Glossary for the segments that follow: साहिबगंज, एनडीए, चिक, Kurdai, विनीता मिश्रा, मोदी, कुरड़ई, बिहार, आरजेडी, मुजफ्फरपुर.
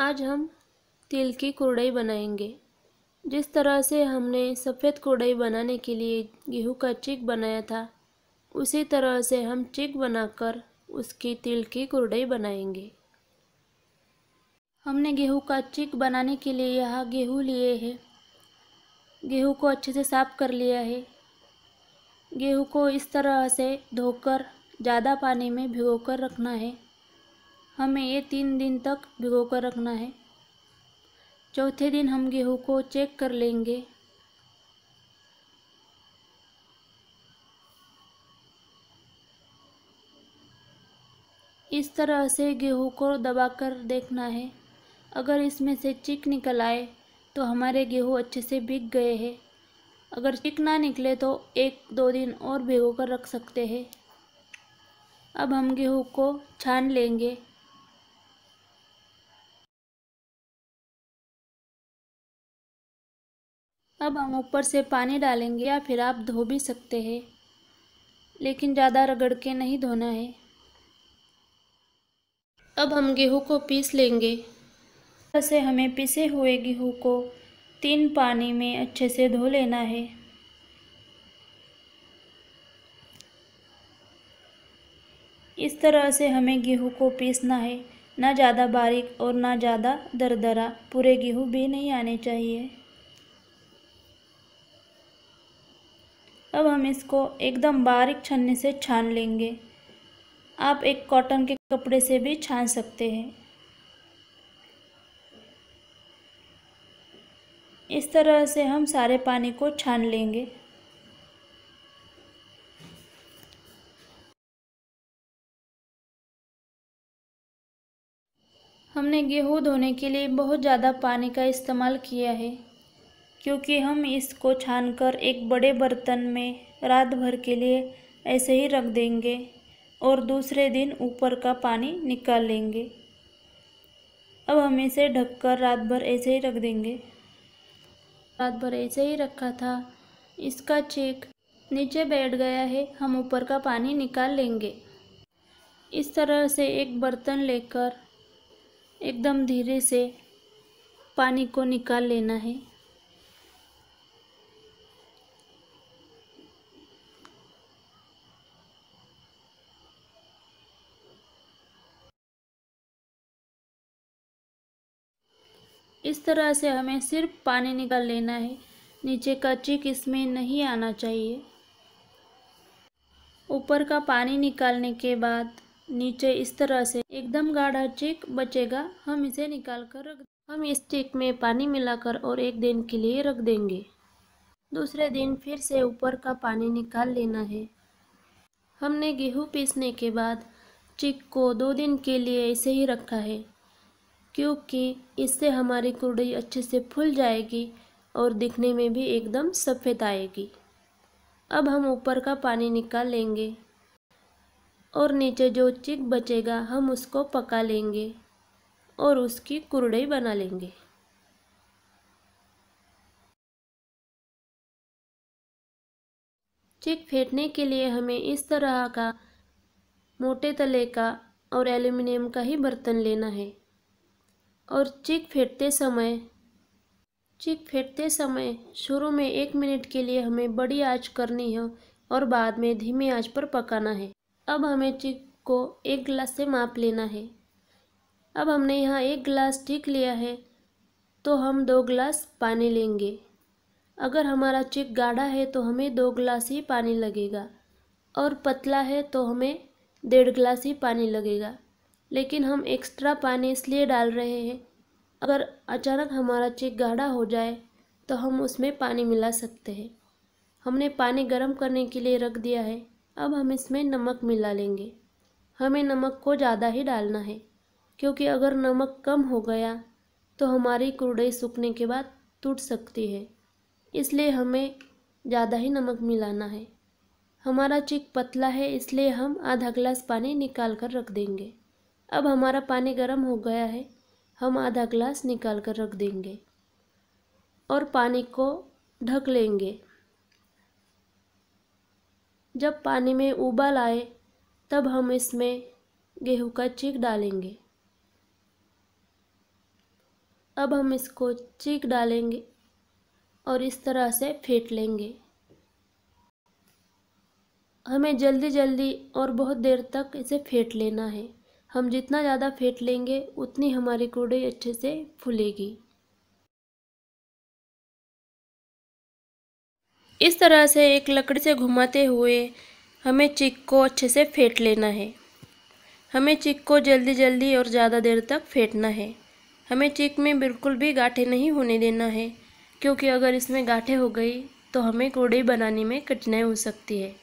आज हम तिल की कुरड़ई बनाएंगे। जिस तरह से हमने सफ़ेद कुरड़ई बनाने के लिए गेहूं का चिक बनाया था, उसी तरह से हम चिक बनाकर उसकी तिल की कुरड़ई बनाएंगे। हमने गेहूं का चिक बनाने के लिए यहाँ गेहूं लिए है। गेहूं को अच्छे से साफ कर लिया है। गेहूं को इस तरह से धोकर ज़्यादा पानी में भिगोकर रखना है। हमें ये 3 दिन तक भिगोकर रखना है। चौथे दिन हम गेहूं को चेक कर लेंगे। इस तरह से गेहूं को दबाकर देखना है। अगर इसमें से चिक निकल आए तो हमारे गेहूं अच्छे से भीग गए हैं। अगर चिक ना निकले तो 1-2 दिन और भिगोकर रख सकते हैं। अब हम गेहूं को छान लेंगे। अब हम ऊपर से पानी डालेंगे, या फिर आप धो भी सकते हैं, लेकिन ज़्यादा रगड़ के नहीं धोना है। अब हम गेहूं को पीस लेंगे। ऐसे हमें पिसे हुए गेहूं को 3 पानी में अच्छे से धो लेना है। इस तरह से हमें गेहूं को पीसना है, ना ज़्यादा बारीक और ना ज़्यादा दरदरा। पूरे गेहूं भी नहीं आने चाहिए। अब हम इसको एकदम बारीक छन्नी से छान लेंगे। आप एक कॉटन के कपड़े से भी छान सकते हैं। इस तरह से हम सारे पानी को छान लेंगे। हमने गेहूं धोने के लिए बहुत ज़्यादा पानी का इस्तेमाल किया है, क्योंकि हम इसको छानकर एक बड़े बर्तन में रात भर के लिए ऐसे ही रख देंगे और दूसरे दिन ऊपर का पानी निकाल लेंगे। अब हम इसे ढककर रात भर ऐसे ही रख देंगे। रात भर ऐसे ही रखा था, इसका चिक नीचे बैठ गया है। हम ऊपर का पानी निकाल लेंगे। इस तरह से एक बर्तन लेकर एकदम धीरे से पानी को निकाल लेना है। इस तरह से हमें सिर्फ पानी निकाल लेना है। नीचे का चिक इसमें नहीं आना चाहिए। ऊपर का पानी निकालने के बाद नीचे इस तरह से एकदम गाढ़ा चिक बचेगा। हम इसे निकाल कर रख देंगे। हम इस चिक में पानी मिलाकर और 1 दिन के लिए रख देंगे। दूसरे दिन फिर से ऊपर का पानी निकाल लेना है। हमने गेहूं पीसने के बाद चिक को 2 दिन के लिए ऐसे ही रखा है, क्योंकि इससे हमारी कुरड़ई अच्छे से फूल जाएगी और दिखने में भी एकदम सफ़ेद आएगी। अब हम ऊपर का पानी निकाल लेंगे और नीचे जो चिक बचेगा हम उसको पका लेंगे और उसकी कुरड़ई बना लेंगे। चिक फेंटने के लिए हमें इस तरह का मोटे तले का और एल्युमिनियम का ही बर्तन लेना है। और चिक फेंटते समय शुरू में 1 मिनट के लिए हमें बड़ी आंच करनी है और बाद में धीमी आंच पर पकाना है। अब हमें चिक को 1 गिलास से माप लेना है। अब हमने यहाँ 1 गिलास चिक लिया है, तो हम 2 गिलास पानी लेंगे। अगर हमारा चिक गाढ़ा है तो हमें 2 गिलास ही पानी लगेगा, और पतला है तो हमें 1.5 गिलास ही पानी लगेगा। लेकिन हम एक्स्ट्रा पानी इसलिए डाल रहे हैं, अगर अचानक हमारा चिक गाढ़ा हो जाए तो हम उसमें पानी मिला सकते हैं। हमने पानी गर्म करने के लिए रख दिया है। अब हम इसमें नमक मिला लेंगे। हमें नमक को ज़्यादा ही डालना है, क्योंकि अगर नमक कम हो गया तो हमारी कुरड़ई सूखने के बाद टूट सकती है। इसलिए हमें ज़्यादा ही नमक मिलाना है। हमारा चिक पतला है, इसलिए हम आधा गिलास पानी निकाल कर रख देंगे। अब हमारा पानी गर्म हो गया है। हम आधा गिलास निकाल कर रख देंगे और पानी को ढक लेंगे। जब पानी में उबाल आए तब हम इसमें गेहूं का चिक डालेंगे। अब हम इसको चीक डालेंगे और इस तरह से फेंट लेंगे। हमें जल्दी जल्दी और बहुत देर तक इसे फेंट लेना है। हम जितना ज़्यादा फेंट लेंगे उतनी हमारी कुरडई अच्छे से फूलेगी। इस तरह से एक लकड़ी से घुमाते हुए हमें चीक को अच्छे से फेंट लेना है। हमें चीक को जल्दी जल्दी और ज़्यादा देर तक फेंटना है। हमें चीक में बिल्कुल भी गाँठें नहीं होने देना है, क्योंकि अगर इसमें गाँठें हो गई तो हमें कुरडई बनाने में कठिनाई हो सकती है।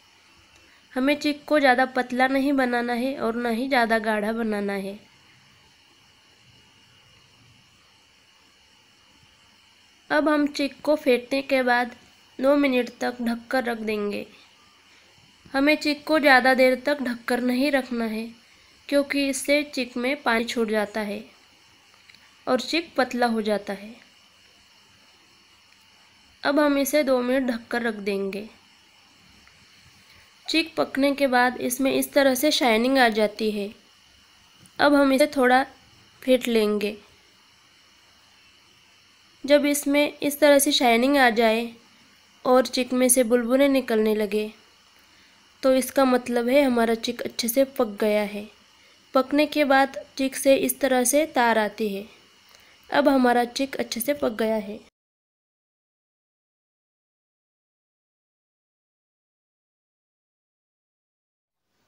हमें चीक को ज़्यादा पतला नहीं बनाना है और ना ही ज़्यादा गाढ़ा बनाना है। अब हम चीक को फेंटने के बाद 2 मिनट तक ढककर रख देंगे। हमें चीक को ज़्यादा देर तक ढककर नहीं रखना है, क्योंकि इससे चीक में पानी छूट जाता है और चीक पतला हो जाता है। अब हम इसे 2 मिनट ढककर रख देंगे। चीक पकने के बाद इसमें इस तरह से शाइनिंग आ जाती है। अब हम इसे थोड़ा फेंट लेंगे। जब इसमें इस तरह से शाइनिंग आ जाए और चीक में से बुलबुले निकलने लगे तो इसका मतलब है हमारा चीक अच्छे से पक गया है। पकने के बाद चीक से इस तरह से तार आती है। अब हमारा चीक अच्छे से पक गया है।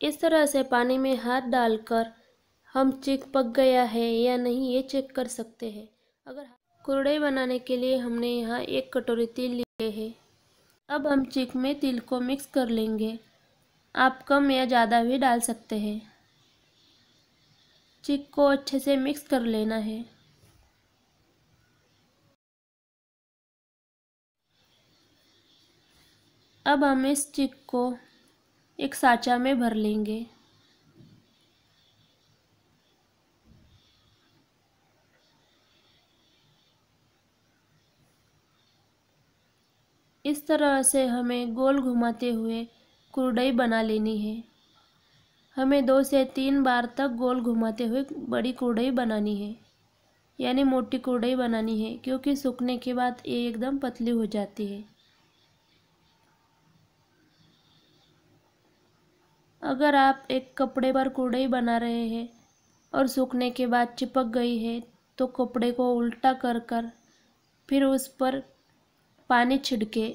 इस तरह से पानी में हाथ डालकर हम चीक पक गया है या नहीं ये चेक कर सकते हैं। अगर कुरडई बनाने के लिए हमने यहाँ 1 कटोरी तिल लिए है। अब हम चीक में तिल को मिक्स कर लेंगे। आप कम या ज़्यादा भी डाल सकते हैं। चीक को अच्छे से मिक्स कर लेना है। अब हम इस चीक को एक साँचा में भर लेंगे। इस तरह से हमें गोल घुमाते हुए कुरडई बना लेनी है। हमें 2 से 3 बार तक गोल घुमाते हुए बड़ी कुरडई बनानी है, यानी मोटी कुरडई बनानी है, क्योंकि सूखने के बाद ये एकदम पतली हो जाती है। अगर आप एक कपड़े पर कुरडई बना रहे हैं और सूखने के बाद चिपक गई है तो कपड़े को उल्टा कर कर फिर उस पर पानी छिड़के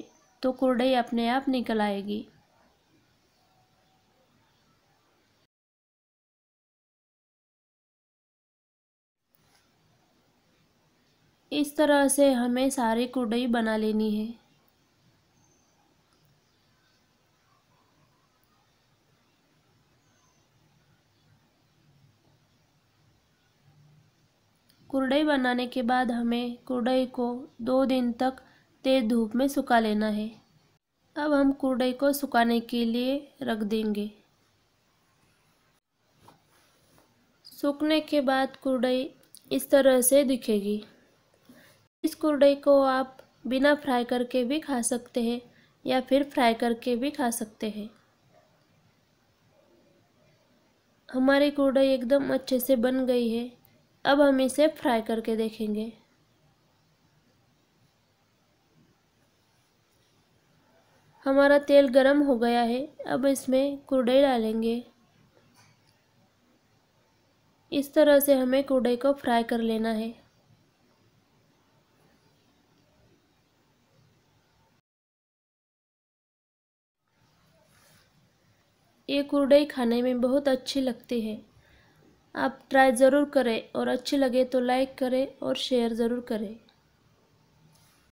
तो कुरडई अपने आप निकल आएगी। इस तरह से हमें सारी कुरडई बना लेनी है। कुरडई बनाने के बाद हमें कुरडई को 2 दिन तक तेज़ धूप में सुखा लेना है। अब हम कुरडई को सुखाने के लिए रख देंगे। सूखने के बाद कुरडई इस तरह से दिखेगी। इस कुरडई को आप बिना फ्राई करके भी खा सकते हैं या फिर फ्राई करके भी खा सकते हैं। हमारी कुरडई एकदम अच्छे से बन गई है। अब हम इसे फ्राई करके देखेंगे। हमारा तेल गरम हो गया है। अब इसमें कुरडई डालेंगे। इस तरह से हमें कुरडई को फ्राई कर लेना है। ये कुरडई खाने में बहुत अच्छी लगती है। आप ट्राई ज़रूर करें और अच्छी लगे तो लाइक करें और शेयर ज़रूर करें।